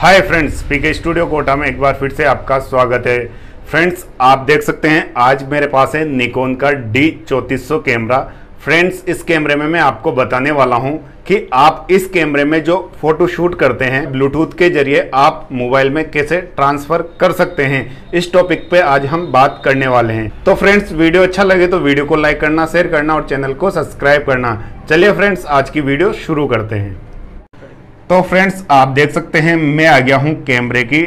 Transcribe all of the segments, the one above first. हाय friends, PK studio Kota में एक बार फिर से आपका स्वागत है। फ्रेंड्स, आप देख सकते हैं आज मेरे पास है निकॉन का D3400 कैमरा। फ्रेंड्स, इस कैमरे में मैं आपको बताने वाला हूं कि आप इस कैमरे में जो फोटो शूट करते हैं ब्लूटूथ के जरिए आप मोबाइल में कैसे ट्रांसफ़र कर सकते हैं। इस टॉपिक पे आज हम बात करने वाले हैं। तो फ्रेंड्स, वीडियो अच्छा लगे तो वीडियो को लाइक करना, शेयर करना और चैनल को सब्सक्राइब करना। चलिए फ्रेंड्स, आज की वीडियो शुरू करते हैं। तो फ्रेंड्स, आप देख सकते हैं मैं आ गया हूं कैमरे की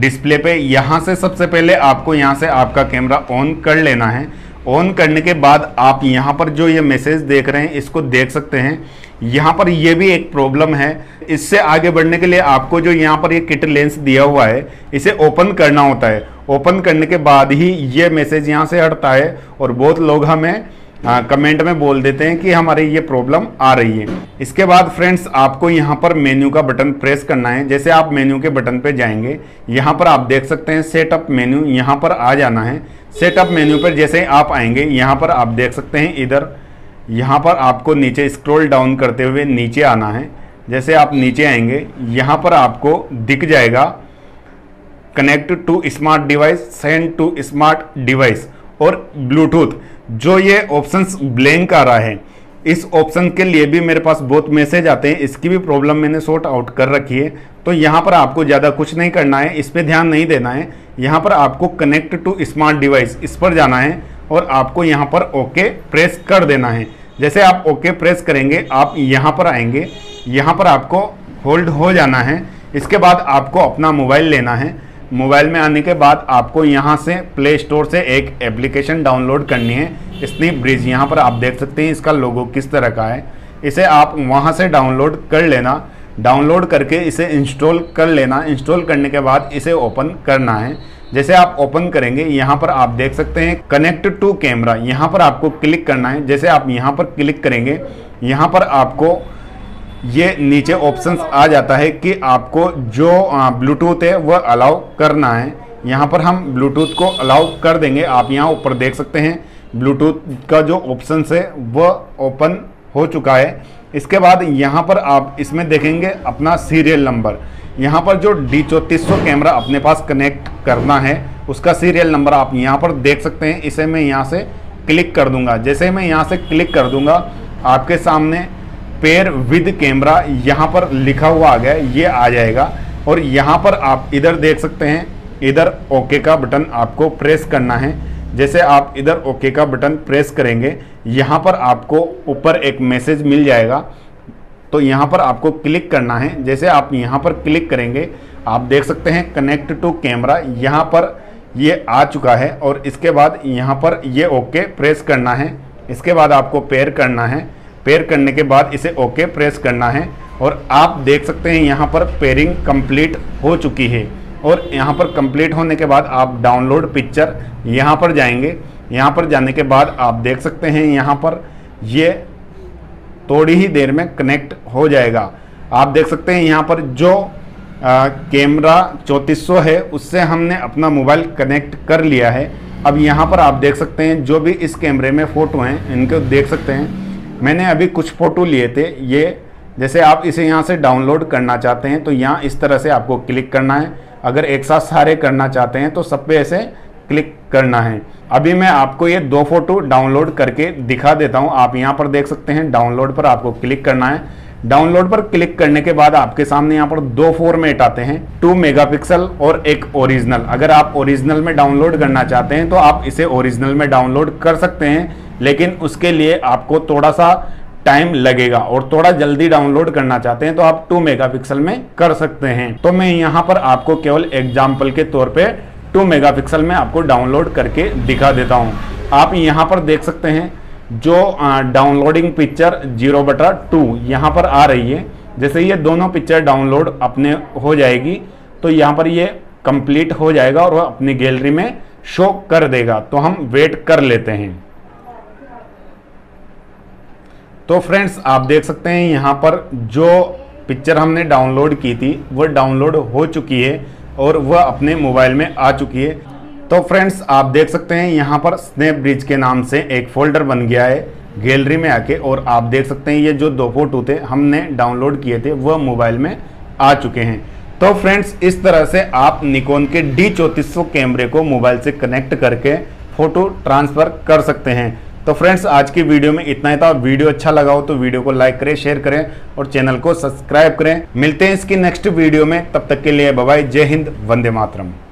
डिस्प्ले पे। यहां से सबसे पहले आपको यहां से आपका कैमरा ऑन कर लेना है। ऑन करने के बाद आप यहां पर जो ये मैसेज देख रहे हैं इसको देख सकते हैं। यहां पर ये भी एक प्रॉब्लम है। इससे आगे बढ़ने के लिए आपको जो यहां पर ये किट लेंस दिया हुआ है इसे ओपन करना होता है। ओपन करने के बाद ही ये मैसेज यहाँ से हटता है। और बहुत लोग हमें कमेंट में बोल देते हैं कि हमारे ये प्रॉब्लम आ रही है। इसके बाद फ्रेंड्स, आपको यहाँ पर मेन्यू का बटन प्रेस करना है। जैसे आप मेन्यू के बटन पे जाएंगे, यहाँ पर आप देख सकते हैं सेटअप मेन्यू, यहाँ पर आ जाना है। सेटअप मेन्यू पर जैसे आप आएंगे, यहाँ पर आप देख सकते हैं इधर, यहाँ पर आपको नीचे स्क्रॉल डाउन करते हुए नीचे आना है। जैसे आप नीचे आएंगे, यहाँ पर आपको दिख जाएगा connect to smart device, send to smart device और ब्लूटूथ। जो ये ऑप्शंस ब्लैंक आ रहा है, इस ऑप्शन के लिए भी मेरे पास बहुत मैसेज आते हैं। इसकी भी प्रॉब्लम मैंने सॉर्ट आउट कर रखी है। तो यहाँ पर आपको ज़्यादा कुछ नहीं करना है, इस पर ध्यान नहीं देना है। यहाँ पर आपको कनेक्ट टू स्मार्ट डिवाइस इस पर जाना है और आपको यहाँ पर ओके प्रेस कर देना है। जैसे आप ओके प्रेस करेंगे, आप यहाँ पर आएंगे, यहाँ पर आपको होल्ड हो जाना है। इसके बाद आपको अपना मोबाइल लेना है। मोबाइल में आने के बाद आपको यहाँ से प्ले स्टोर से एक एप्लीकेशन डाउनलोड करनी है, स्नैपब्रिज। यहाँ पर आप देख सकते हैं इसका लोगो किस तरह का है। इसे आप वहाँ से डाउनलोड कर लेना। डाउनलोड करके इसे इंस्टॉल कर लेना। इंस्टॉल करने के बाद इसे ओपन करना है। जैसे आप ओपन करेंगे, यहाँ पर आप देख सकते हैं कनेक्ट टू कैमरा, यहाँ पर आपको क्लिक करना है। जैसे आप यहाँ पर क्लिक करेंगे, यहाँ पर आपको ये नीचे ऑप्शंस आ जाता है कि आपको जो ब्लूटूथ है वह अलाउ करना है। यहाँ पर हम ब्लूटूथ को अलाउ कर देंगे। आप यहाँ ऊपर देख सकते हैं ब्लूटूथ का जो ऑप्शंस है वह ओपन हो चुका है। इसके बाद यहाँ पर आप इसमें देखेंगे अपना सीरियल नंबर। यहाँ पर जो D3400 कैमरा अपने पास कनेक्ट करना है उसका सीरियल नंबर आप यहाँ पर देख सकते हैं। इसे मैं यहाँ से क्लिक कर दूँगा। जैसे मैं यहाँ से क्लिक कर दूँगा, आपके सामने पेयर विद कैमरा यहाँ पर लिखा हुआ आ गया, ये आ जाएगा। और यहाँ पर आप इधर देख सकते हैं, इधर ओके का बटन आपको प्रेस करना है। जैसे आप इधर ओके का बटन प्रेस करेंगे, यहाँ पर आपको ऊपर एक मैसेज मिल जाएगा। तो यहाँ पर आपको क्लिक करना है। जैसे आप यहाँ पर क्लिक करेंगे, आप देख सकते हैं कनेक्ट टू कैमरा, यहाँ पर ये आ चुका है। और इसके बाद यहाँ पर ये ओके प्रेस करना है। इसके बाद आपको पेयर करना है। पेयर करने के बाद इसे ओके प्रेस करना है। और आप देख सकते हैं यहाँ पर पेयरिंग कंप्लीट हो चुकी है। और यहाँ पर कंप्लीट होने के बाद आप डाउनलोड पिक्चर यहाँ पर जाएंगे। यहाँ पर जाने के बाद आप देख सकते हैं यहाँ पर ये थोड़ी ही देर में कनेक्ट हो जाएगा। आप देख सकते हैं यहाँ पर जो कैमरा 3400 है उससे हमने अपना मोबाइल कनेक्ट कर लिया है। अब यहाँ पर आप देख सकते हैं जो भी इस कैमरे में फ़ोटो हैं इनको देख सकते हैं। मैंने अभी कुछ फ़ोटो लिए थे ये। जैसे आप इसे यहाँ से डाउनलोड करना चाहते हैं तो यहाँ इस तरह से आपको क्लिक करना है। अगर एक साथ सारे करना चाहते हैं तो सब पे ऐसे क्लिक करना है। अभी मैं आपको ये 2 फ़ोटो डाउनलोड करके दिखा देता हूँ। आप यहाँ पर देख सकते हैं डाउनलोड पर आपको क्लिक करना है। डाउनलोड पर क्लिक करने के बाद आपके सामने यहाँ पर 2 फॉर्मेट आते हैं, 2 मेगापिक्सल और एक ओरिजिनल। अगर आप ओरिजिनल में डाउनलोड करना चाहते हैं तो आप इसे ओरिजिनल में डाउनलोड कर सकते हैं, लेकिन उसके लिए आपको थोड़ा सा टाइम लगेगा। और थोड़ा जल्दी डाउनलोड करना चाहते हैं तो आप 2 मेगापिक्सल में कर सकते हैं। तो मैं यहाँ पर आपको केवल एग्जाम्पल के तौर पर 2 मेगापिक्सल में आपको डाउनलोड करके दिखा देता हूँ। आप यहाँ पर देख सकते हैं जो डाउनलोडिंग पिक्चर 0/2 यहाँ पर आ रही है। जैसे ये दोनों पिक्चर डाउनलोड अपने हो जाएगी तो यहाँ पर ये कंप्लीट हो जाएगा और वह अपनी गैलरी में शो कर देगा। तो हम वेट कर लेते हैं। तो फ्रेंड्स, आप देख सकते हैं यहाँ पर जो पिक्चर हमने डाउनलोड की थी वह डाउनलोड हो चुकी है और वह अपने मोबाइल में आ चुकी है। तो फ्रेंड्स, आप देख सकते हैं यहाँ पर स्नैपब्रिज के नाम से एक फ़ोल्डर बन गया है गैलरी में आके। और आप देख सकते हैं ये जो 2 फोटो थे हमने डाउनलोड किए थे वह मोबाइल में आ चुके हैं। तो फ्रेंड्स इस तरह से आप निकॉन के D3400 कैमरे को मोबाइल से कनेक्ट करके फ़ोटो ट्रांसफ़र कर सकते हैं। तो फ्रेंड्स आज की वीडियो में इतना ही था। वीडियो अच्छा लगा हो तो वीडियो को लाइक करें, शेयर करें और चैनल को सब्सक्राइब करें। मिलते हैं इसकी नेक्स्ट वीडियो में, तब तक के लिए बाय बाय। जय हिंद, वंदे मातरम।